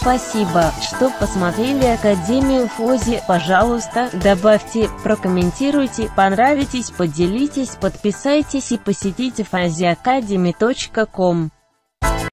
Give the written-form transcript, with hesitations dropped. Спасибо, что посмотрели Академию Фози. Пожалуйста, добавьте, прокомментируйте, понравитесь, поделитесь, подписайтесь и посетите faziacademy.com.